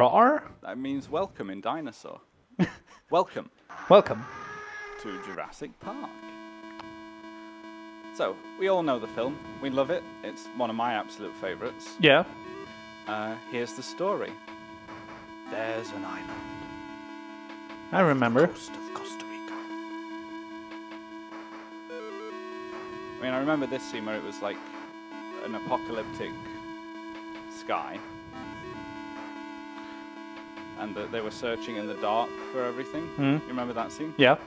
Rawr? That means welcome in dinosaur. Welcome. Welcome to Jurassic Park. So, we all know the film. We love it. It's one of my absolute favourites. Yeah. Here's the story. There's an island. I remember. Off the coast of Costa Rica. I mean, I remember this scene where it was like an apocalyptic sky. And that they were searching in the dark for everything. Mm. You remember that scene? Yeah.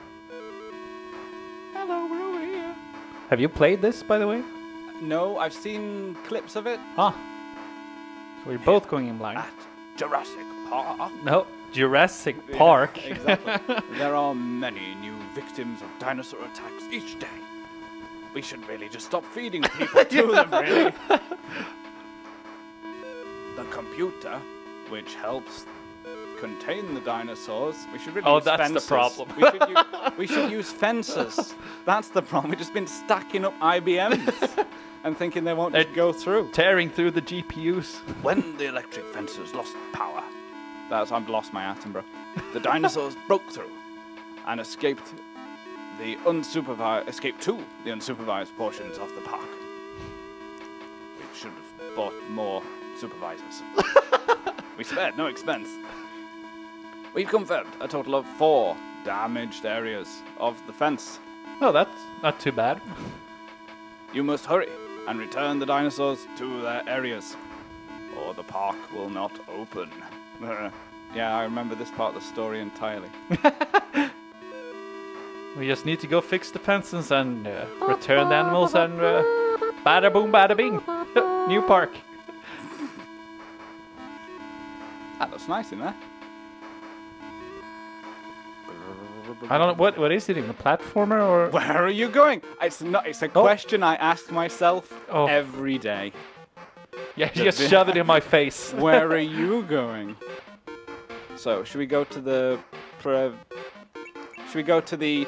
Hello, we're over here. Have you played this, by the way? No, I've seen clips of it. Ah. So we're both going in blind. At Jurassic Park. No, Jurassic Park. Yeah, exactly. There are many new victims of dinosaur attacks each day. We should really just stop feeding people to them, really. The computer, which helps contain the dinosaurs. We should really use fences. Oh, that's the problem. We should use fences. That's the problem. We've just been stacking up IBMs and thinking they won't just go through. Tearing through the GPUs. When the electric fences lost power, I've lost my Attenborough. The dinosaurs broke through and escaped to the unsupervised portions of the park. We should have bought more supervisors. We spared no expense. We've confirmed a total of 4 damaged areas of the fence. Oh, that's not too bad. You must hurry and return the dinosaurs to their areas, or the park will not open. Yeah, I remember this part of the story entirely. We just need to go fix the fences and return the animals and bada boom, bada bing. New park. That looks nice in there. I don't know what is it, in a platformer or where are you going? It's not. It's a question I ask myself every day. Yeah, you just shoved it in my face. Where are you going? So should we go to the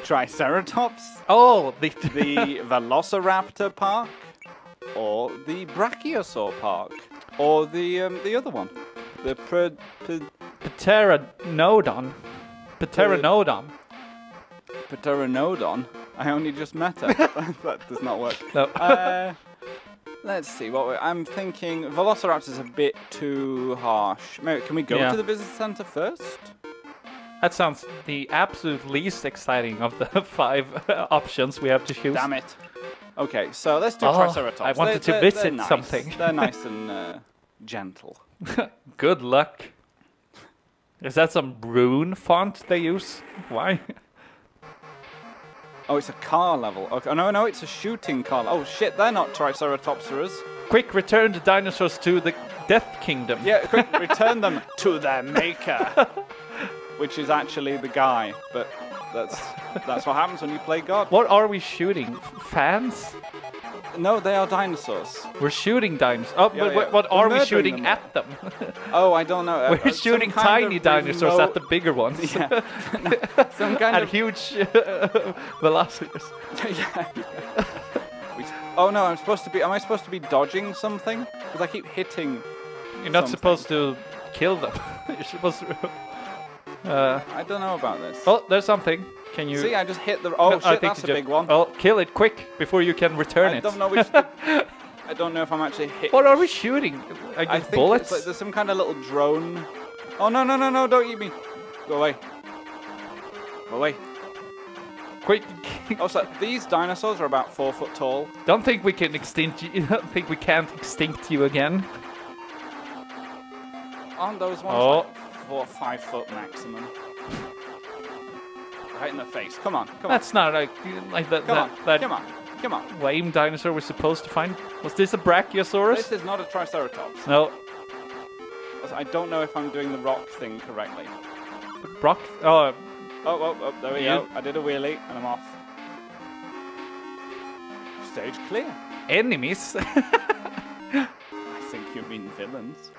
Triceratops? Oh, the Velociraptor Park, or the Brachiosaur Park, or the other one, the Pteranodon. Pteranodon? I only just met her. That does not work. No. Let's see. I'm thinking Velociraptor's a bit too harsh. Maybe, can we go to the visitor center first? That sounds the absolute least exciting of the 5 options we have to choose. Damn it. Okay, so let's do Triceratops. I wanted to visit something. They're nice and gentle. Good luck. Is that some rune font they use? Why? Oh, it's a car level. Okay. Oh, no, it's a shooting car. Oh, shit, they're not Triceratopsers. Quick, return the dinosaurs to the Death Kingdom. Yeah, quick, return them to their maker. Which is actually the guy, but that's what happens when you play God. What are we shooting? Fans? No, they are dinosaurs. We're shooting dinosaurs. Oh, yeah, but yeah. What are we shooting at them? Oh, I don't know. We're shooting tiny dinosaurs at the bigger ones. Yeah. Some kind of huge velocities. Yeah. Oh no, I'm supposed to be. Am I supposed to be dodging something? Because I keep hitting. You're not supposed to kill them. You're supposed to. I don't know about this. Oh, there's something. Can you see? I just hit the. Oh no, shit! That's a big one. Oh, kill it quick before you can return it. I don't know which. I don't know if I'm actually hitting. What are we shooting? I think bullets. It's like there's some kind of little drone. Oh no no no no! Don't eat me. Go away. Go away. Quick. Also, these dinosaurs are about 4 foot tall. Don't think we can extinct you. Don't think we can't extinct you again. Aren't those ones? Oh. Like 4 or 5 foot maximum. Right in the face. Come on, come on. That's not like that. Come on. Lame dinosaur we're supposed to find. Was this a Brachiosaurus? This is not a Triceratops. No. I don't know if I'm doing the rock thing correctly. Rock? Oh. Oh, there we go. I did a wheelie and I'm off. Stage clear. Enemies? I think you mean villains.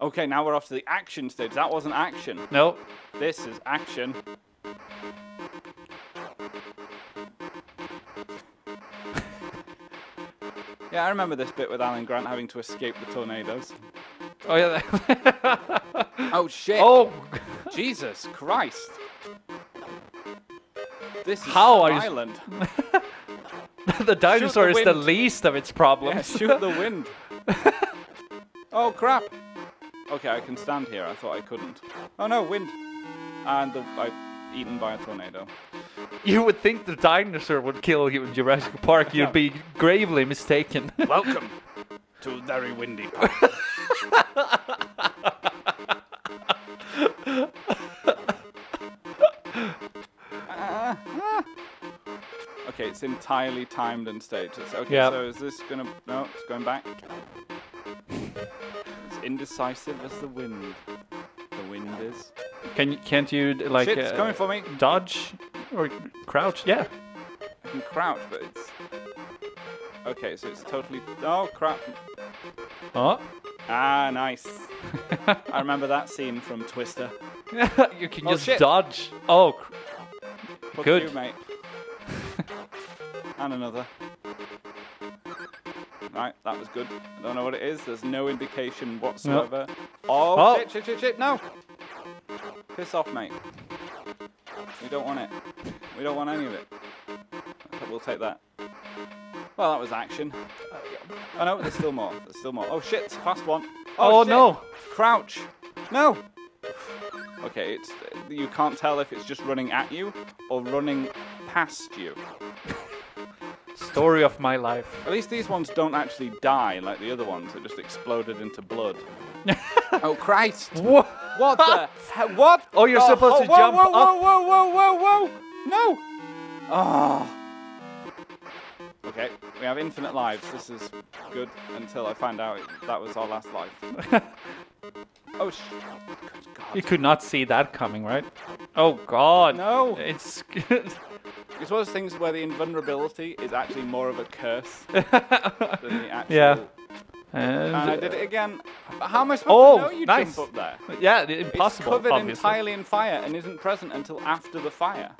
Okay, now we're off to the action stage. That wasn't action. No. This is action. Yeah, I remember this bit with Alan Grant having to escape the tornadoes. Oh yeah. Oh shit. Oh Jesus Christ. This is how an island. The dinosaur is the least of its problems. Yeah, shoot the wind. Oh crap. Okay, I can stand here. I thought I couldn't. Oh no, wind. And I've eaten by a tornado. You would think the dinosaur would kill you in Jurassic Park. You'd be gravely mistaken. Welcome to very windy park. Okay, it's entirely timed and staged. Okay, so is this gonna... No, it's going back. It's indecisive as the wind. The wind is... Can't you, like... Shit, it's coming for me. Dodge? Or crouch? Yeah. I can crouch, but it's... Okay, so it's totally... Oh, crap. Oh. Ah, nice. I remember that scene from Twister. You can just dodge. Oh, good. You, mate. And another. Right, that was good. I don't know what it is. There's no indication whatsoever. Nope. Oh, shit, shit, shit, shit. No. Piss off, mate. We don't want it. We don't want any of it. We'll take that. Well, that was action. Oh no, there's still more. There's still more. Oh shit, fast one. Oh, shit. No. Crouch. No. Okay, it's you can't tell if it's just running at you or running past you. Story of my life. At least these ones don't actually die like the other ones. They just exploded into blood. Oh Christ! What? What the? What? Oh, you're supposed to jump up. Whoa! Whoa! Whoa! Whoa! Whoa! No! Oh. Okay, we have infinite lives. This is good until I find out that was our last life. Oh, good God. You could not see that coming, right? Oh, God. No. It's good. It's one of those things where the invulnerability is actually more of a curse than the actual... Yeah. And I did it again. How am I supposed to know you jump up there? Yeah, impossible, it's covered entirely in fire and isn't present until after the fire.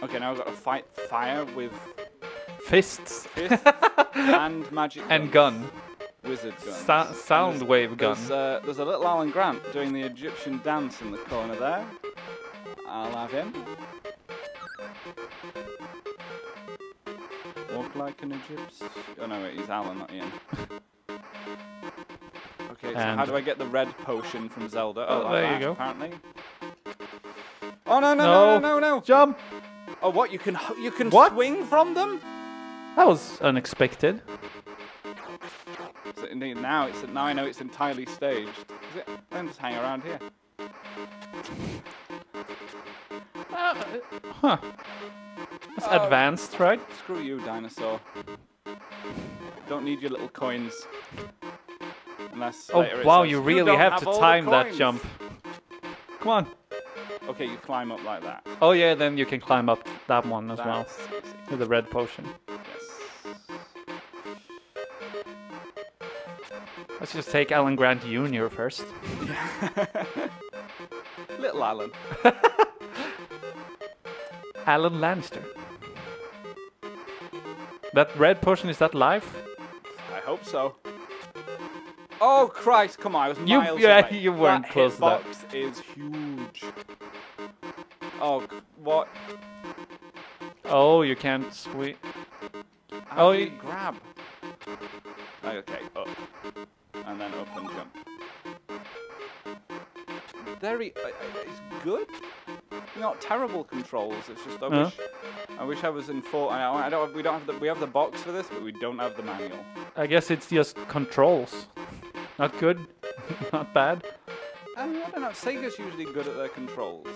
Okay, now I've got to fight fire with... Fists. And magic guns. And gun. Wizard guns. Sound wave gun. There's a little Alan Grant doing the Egyptian dance in the corner there. I'll have him. Walk like an Egyptian. Oh no, wait, he's Alan, not Ian. Okay, so how do I get the red potion from Zelda? Oh, like there you go. Apparently. Oh no, no, no, no, no, no! Jump! Oh, what? You can swing from them? That was unexpected. So now it's now I know it's entirely staged. Let me just hang around here. Huh? That's advanced, right? Screw you, dinosaur. Don't need your little coins. Unless later wow! Says, you really have to time that jump. Come on. Okay, you climb up like that. Oh yeah, then you can climb up that one as well. With the red potion. Yes. Let's just take Alan Grant Jr. first. Little Alan. Alan Lannister. That red potion, is that live? I hope so. Oh Christ, come on, I was miles away. You weren't close to that. That hitbox is huge. Oh, what? Oh, you can't sweep. Oh, you grab. Okay, up. And then up and jump. Very, it's good. Not terrible controls, it's just I wish I was in full. I don't, we don't have the, we have the box for this, but we don't have the manual. I guess it's just controls. Not good, not bad. I don't know, Sega's usually good at their controls.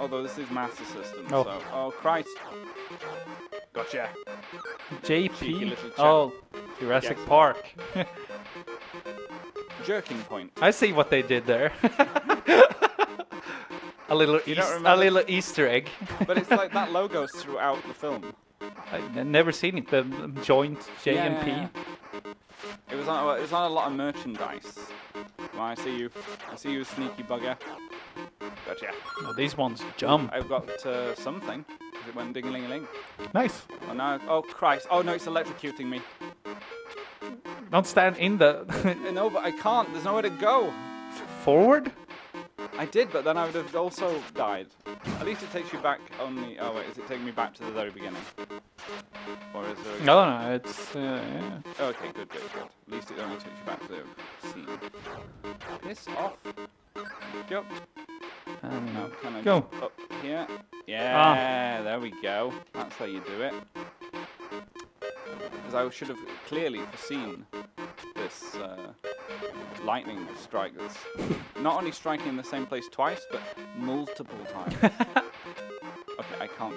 Although this is Master System, so... Oh, Christ. Gotcha. JP? Oh, Jurassic Park. Jerking point. I see what they did there. a little Easter egg. But it's like that logo's throughout the film. I've never seen it, the joint JMP. Yeah. It was on a lot of merchandise. Well, I see you, sneaky bugger. Gotcha. Oh, these ones jump. I've got something. It went ding-a-ling-a-ling. Nice. Oh no! Oh Christ! Oh no! It's electrocuting me. Don't stand in the... No, but I can't. There's nowhere to go. Forward? I did, but then I would have also died. At least it takes you back only... Oh, wait. Is it taking me back to the very beginning? Or is there... No, no, no. It's... yeah. Oh, okay, good, good, good. At least it only takes you back to the scene. Piss off. Go. No, can I go up here? Yeah, ah. There we go. That's how you do it. Because I should have clearly foreseen this lightning strike that's not only striking in the same place twice, but multiple times. Okay, I can't.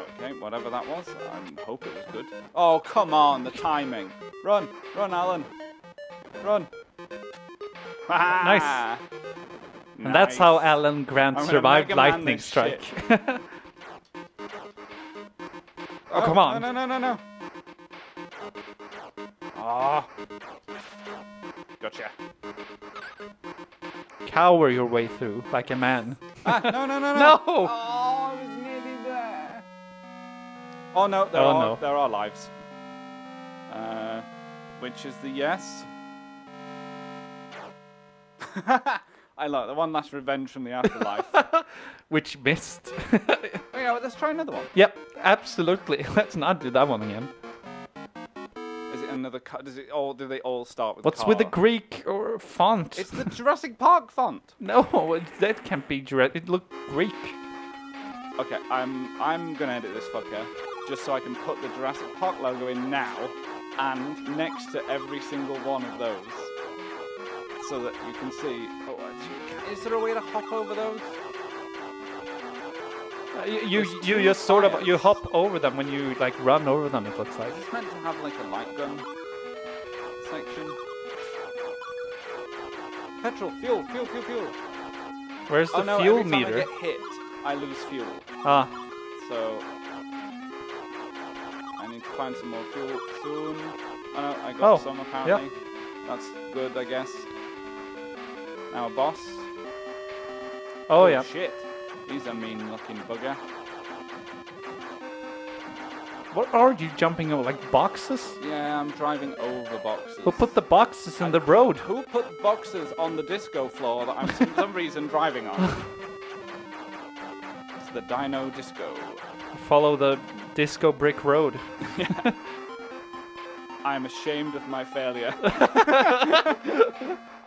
Okay, whatever that was. I hope it was good. Oh, come on, the timing. Run, run, Alan. Run. Nice. And that's how Alan Grant survived lightning strike. Oh, come on. No, no, no, no. Ah. Gotcha. Cower your way through like a man. Ah, no, no, no, no. No. Oh, I was nearly there. Oh, no. There are lives. Which is the yes. I like the one last revenge from the afterlife. Which missed. Oh, yeah, well, let's try another one. Yep, absolutely. Let's not do that one again. Is it another cut? Do they all start with what's car? With the Greek or font? It's the Jurassic Park font. No, that can't be Jurassic. It looked Greek. Okay, I'm going to edit this fucker just so I can put the Jurassic Park logo in now and next to every single one of those. So that you can see. Oh, is there a way to hop over those? You just sort of hop over them when you like run over them. It looks like. It's meant to have like a light gun section. Petrol, fuel, fuel, fuel, fuel. Where's the fuel meter? Every time I get hit, I lose fuel. Ah. So I need to find some more fuel soon. Oh, I got some apparently. Yep. That's good, I guess. Now, boss. Oh, yeah. Shit. He's a mean-looking bugger. What are you jumping over? Like boxes? Yeah, I'm driving over boxes. Who put the boxes in the road? Who put boxes on the disco floor that I'm for some reason driving on? It's the Dino Disco. Follow the disco brick road. Yeah. I'm ashamed of my failure.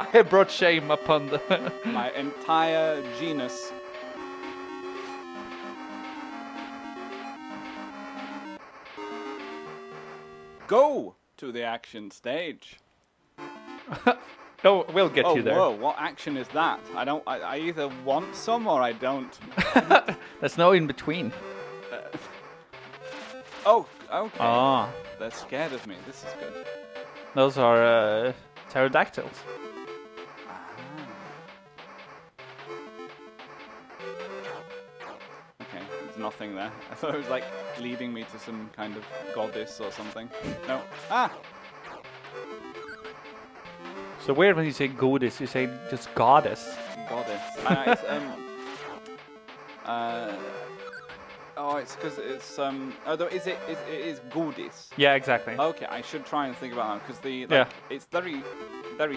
I brought shame upon my entire genus. Go to the action stage. No, we'll get you there. Whoa, what action is that? I don't. I either want some or I don't. There's no in between. Oh, okay. Ah. They're scared of me. This is good. Those are pterodactyls. Okay, there's nothing there. I thought it was like leading me to some kind of goddess or something. No. Ah! So weird when you say goddess, you say just goddess. Goddess. It's, oh, it's because it's although it is Goodies. Yeah, exactly. Okay, I should try and think about that because it's very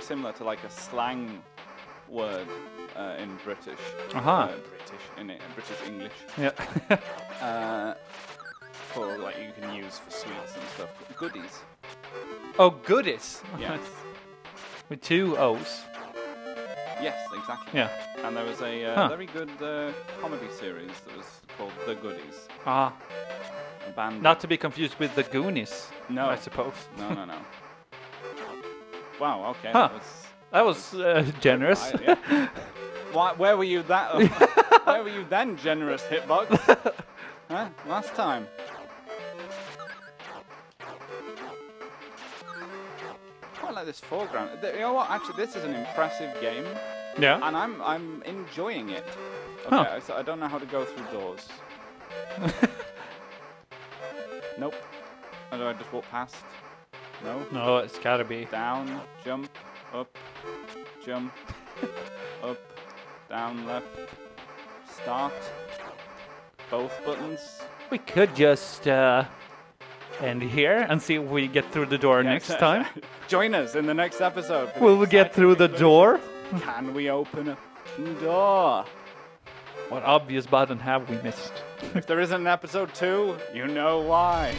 similar to like a slang word in British. British English. Yeah. For like you can use for sweets and stuff. Goodies. Oh, goodies. Yes. With two O's. Yes, exactly. Yeah. And there was a very good comedy series that was called The Goodies. Ah. Not to be confused with The Goonies. No. I suppose. No, no, no. Wow, okay. Huh. That was generous. Yeah. Where were you where were you then, generous hitbox? Huh? Last time. Like this foreground. You know what? Actually, this is an impressive game. Yeah. And I'm enjoying it. Okay, huh. So I don't know how to go through doors. Nope. Or do I just walk past? No. No, it's gotta be down, jump, up, down, left, start. Both buttons. We could just end here and see if we get through the door next time. Join us in the next episode. Will we get through the door? Can we open a door? What obvious button have we missed? If there isn't an episode 2, you know why.